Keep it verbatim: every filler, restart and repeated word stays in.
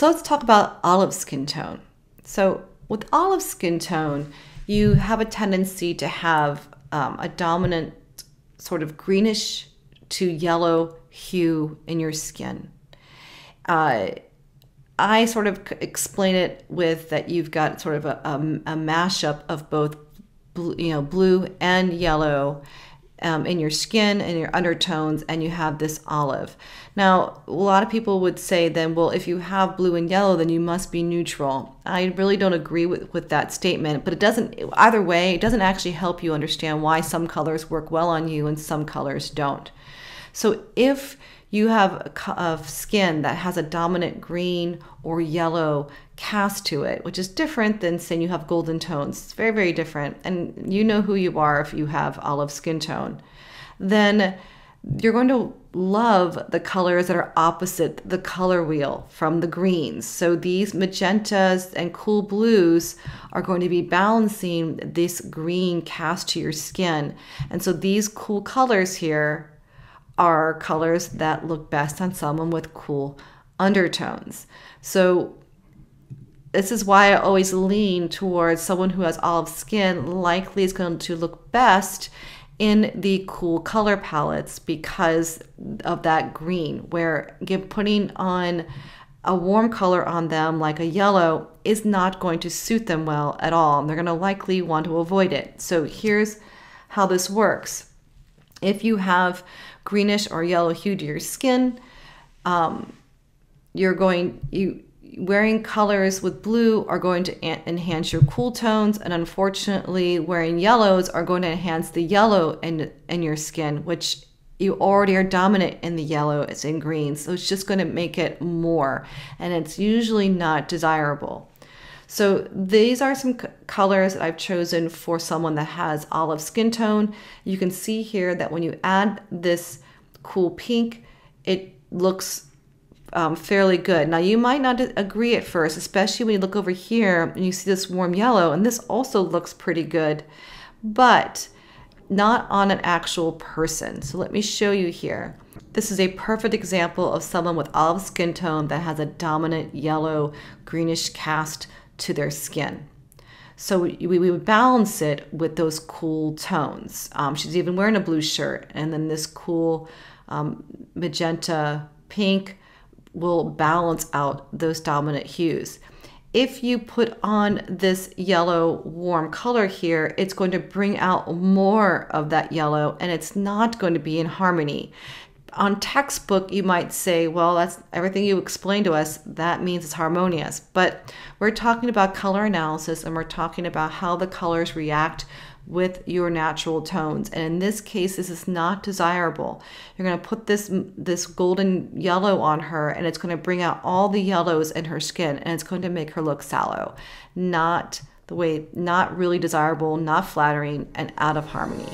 So let's talk about olive skin tone. So with olive skin tone, you have a tendency to have um, a dominant sort of greenish to yellow hue in your skin. Uh, I sort of explain it with that you've got sort of a, a, a mashup of both blue, you know, blue and yellow um, in your skin and your undertones, and you have this olive. Now, a lot of people would say then, well, if you have blue and yellow, then you must be neutral. I really don't agree with, with that statement, but it doesn't, either way, it doesn't actually help you understand why some colors work well on you and some colors don't. So if you have a skin that has a dominant green or yellow cast to it, which is different than saying you have golden tones. It's very, very different. And you know who you are if you have olive skin tone. Then you're going to love the colors that are opposite the color wheel from the greens. So these magentas and cool blues are going to be balancing this green cast to your skin. And so these cool colors here are colors that look best on someone with cool undertones. So this is why I always lean towards someone who has olive skin likely is going to look best in the cool color palettes because of that green, where putting on a warm color on them like a yellow is not going to suit them well at all. And they're going to likely want to avoid it. So here's how this works. If you have greenish or yellow hue to your skin, um, you're going, you wearing colors with blue are going to enhance your cool tones, and unfortunately wearing yellows are going to enhance the yellow in, in your skin, which you already are dominant in the yellows and greens, so it's just going to make it more, and it's usually not desirable. So these are some colors that I've chosen for someone that has olive skin tone. You can see here that when you add this cool pink, it looks um, fairly good. Now you might not agree at first, especially when you look over here and you see this warm yellow, and this also looks pretty good, but not on an actual person. So let me show you here. This is a perfect example of someone with olive skin tone that has a dominant yellow greenish cast to their skin. So we, we would balance it with those cool tones. Um, she's even wearing a blue shirt, and then this cool um, magenta pink will balance out those dominant hues. If you put on this yellow warm color here, it's going to bring out more of that yellow, and it's not going to be in harmony. On textbook, you might say, well, that's everything you explained to us, that means it's harmonious. But we're talking about color analysis, and we're talking about how the colors react with your natural tones. And in this case, this is not desirable. You're going to put this, this golden yellow on her, and it's going to bring out all the yellows in her skin, and it's going to make her look sallow. Not the way, not really desirable, not flattering, and out of harmony.